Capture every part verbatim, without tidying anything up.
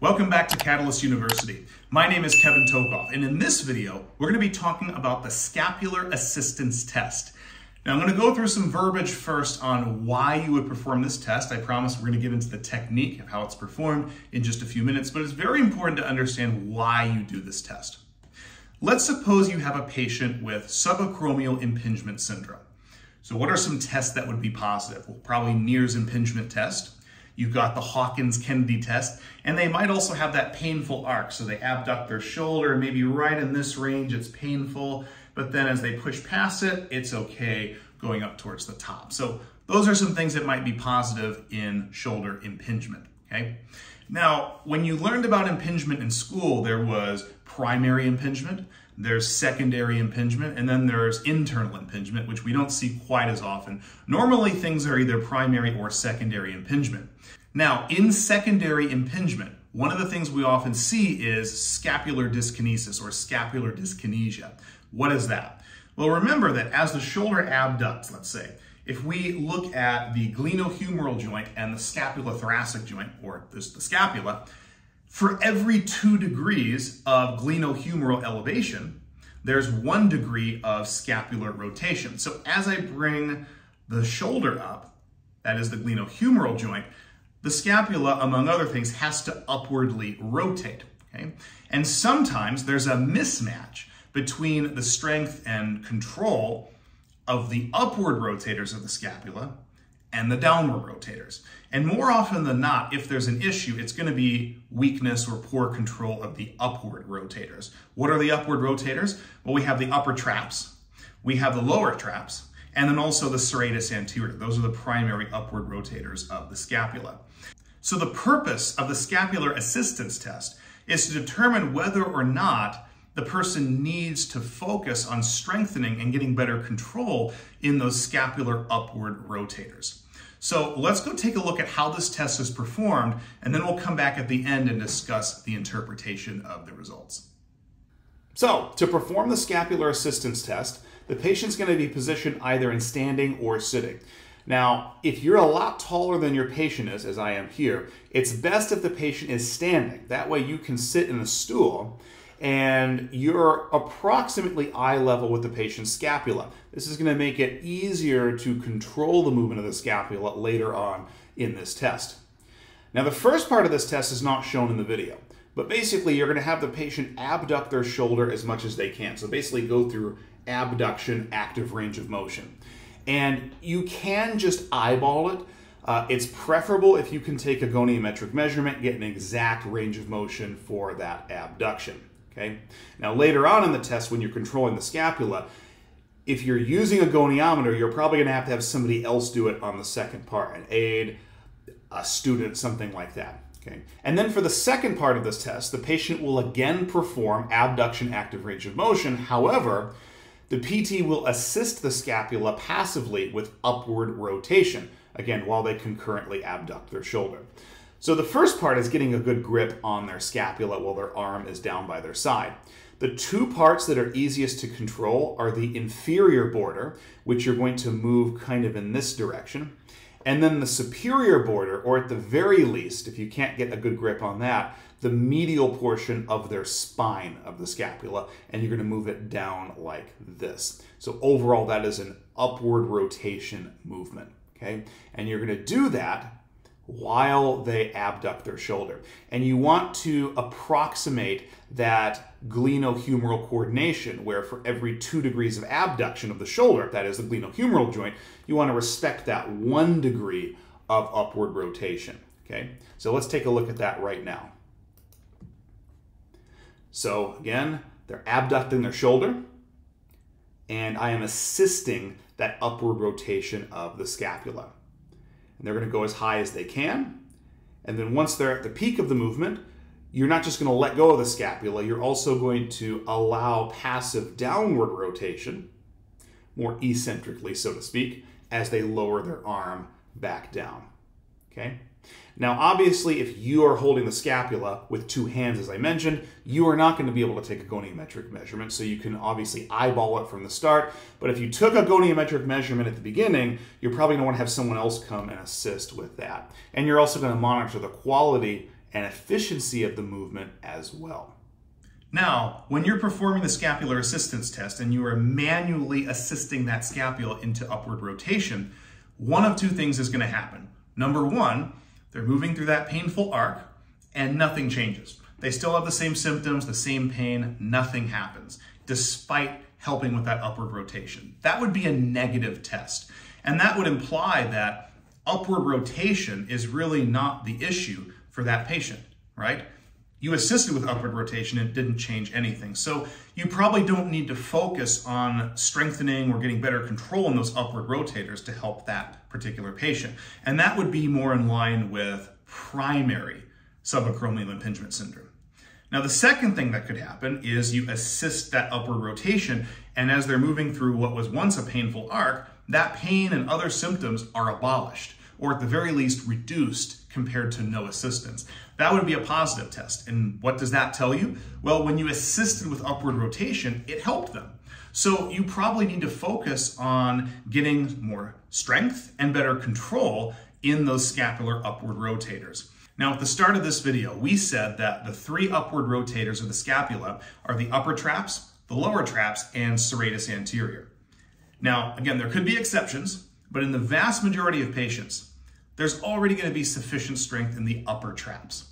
Welcome back to Catalyst University. My name is Kevin Tokoph, and in this video, we're going to be talking about the Scapular Assistance Test. Now, I'm going to go through some verbiage first on why you would perform this test. I promise we're going to get into the technique of how it's performed in just a few minutes, but it's very important to understand why you do this test. Let's suppose you have a patient with subacromial impingement syndrome. So what are some tests that would be positive? Well, probably Neer's impingement test. You've got the Hawkins-Kennedy test, and they might also have that painful arc. So they abduct their shoulder, maybe right in this range, it's painful, but then as they push past it, it's okay going up towards the top. So those are some things that might be positive in shoulder impingement, okay? Now, when you learned about impingement in school, there was primary impingement, there's secondary impingement, and then there's internal impingement, which we don't see quite as often. Normally, things are either primary or secondary impingement. Now, in secondary impingement, one of the things we often see is scapular dyskinesis or scapular dyskinesia. What is that? Well, remember that as the shoulder abducts, let's say, if we look at the glenohumeral joint and the scapulothoracic joint, or there's the scapula, for every two degrees of glenohumeral elevation, there's one degree of scapular rotation. So as I bring the shoulder up, that is the glenohumeral joint, the scapula, among other things, has to upwardly rotate, okay? And sometimes there's a mismatch between the strength and control of the upward rotators of the scapula and the downward rotators. And more often than not, if there's an issue, it's going to be weakness or poor control of the upward rotators. What are the upward rotators? Well, we have the upper traps, we have the lower traps, and then also the serratus anterior. Those are the primary upward rotators of the scapula. So the purpose of the Scapular Assistance Test is to determine whether or not the person needs to focus on strengthening and getting better control in those scapular upward rotators. So let's go take a look at how this test is performed, and then we'll come back at the end and discuss the interpretation of the results. So to perform the Scapular Assistance Test, the patient's going to be positioned either in standing or sitting. Now, if you're a lot taller than your patient is, as I am here, it's best if the patient is standing. That way you can sit in a stool and you're approximately eye level with the patient's scapula. This is going to make it easier to control the movement of the scapula later on in this test. Now, the first part of this test is not shown in the video, but basically you're going to have the patient abduct their shoulder as much as they can. So basically go through abduction, active range of motion. And you can just eyeball it. Uh, it's preferable if you can take a goniometric measurement, get an exact range of motion for that abduction. Okay. Now later on in the test, when you're controlling the scapula, if you're using a goniometer, you're probably going to have to have somebody else do it on the second part, an aide, a student, something like that. Okay. And then for the second part of this test, the patient will again perform abduction active range of motion. However, the P T will assist the scapula passively with upward rotation, again, while they concurrently abduct their shoulder. So the first part is getting a good grip on their scapula while their arm is down by their side. The two parts that are easiest to control are the inferior border, which you're going to move kind of in this direction, and then the superior border, or at the very least, if you can't get a good grip on that, the medial portion of their spine of the scapula, and you're going to move it down like this. So overall, that is an upward rotation movement, okay? And you're going to do that while they abduct their shoulder. And you want to approximate that glenohumeral coordination, where for every two degrees of abduction of the shoulder, that is the glenohumeral joint, you want to respect that one degree of upward rotation, okay? So let's take a look at that right now. So again, they're abducting their shoulder, and I am assisting that upward rotation of the scapula. And they're going to go as high as they can. And then once they're at the peak of the movement, you're not just going to let go of the scapula, you're also going to allow passive downward rotation, more eccentrically, so to speak, as they lower their arm back down. Okay? Now, obviously, if you are holding the scapula with two hands, as I mentioned, you are not going to be able to take a goniometric measurement, so you can obviously eyeball it from the start. But if you took a goniometric measurement at the beginning, you're probably going to want to have someone else come and assist with that. And you're also going to monitor the quality and efficiency of the movement as well. Now, when you're performing the scapular assistance test and you are manually assisting that scapula into upward rotation, one of two things is going to happen. Number one, they're moving through that painful arc and nothing changes. They still have the same symptoms, the same pain, nothing happens, despite helping with that upward rotation. That would be a negative test. And that would imply that upward rotation is really not the issue for that patient, right? You assisted with upward rotation and it didn't change anything. So you probably don't need to focus on strengthening or getting better control in those upward rotators to help that particular patient. And that would be more in line with primary subacromial impingement syndrome. Now, the second thing that could happen is you assist that upward rotation, and as they're moving through what was once a painful arc, that pain and other symptoms are abolished, or at the very least reduced compared to no assistance. That would be a positive test. And what does that tell you? Well, when you assisted with upward rotation, it helped them. So you probably need to focus on getting more strength and better control in those scapular upward rotators. Now, at the start of this video, we said that the three upward rotators of the scapula are the upper traps, the lower traps, and serratus anterior. Now, again, there could be exceptions, but in the vast majority of patients, there's already going to be sufficient strength in the upper traps.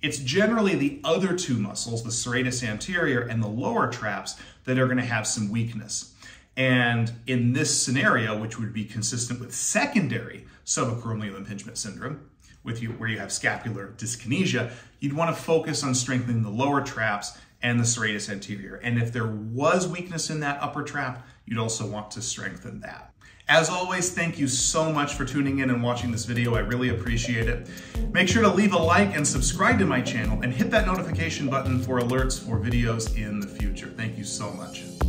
It's generally the other two muscles, the serratus anterior and the lower traps, that are going to have some weakness. And in this scenario, which would be consistent with secondary subacromial impingement syndrome, with you, where you have scapular dyskinesia, you'd want to focus on strengthening the lower traps and the serratus anterior. And if there was weakness in that upper trap, you'd also want to strengthen that. As always, thank you so much for tuning in and watching this video. I really appreciate it. Make sure to leave a like and subscribe to my channel and hit that notification button for alerts for videos in the future. Thank you so much.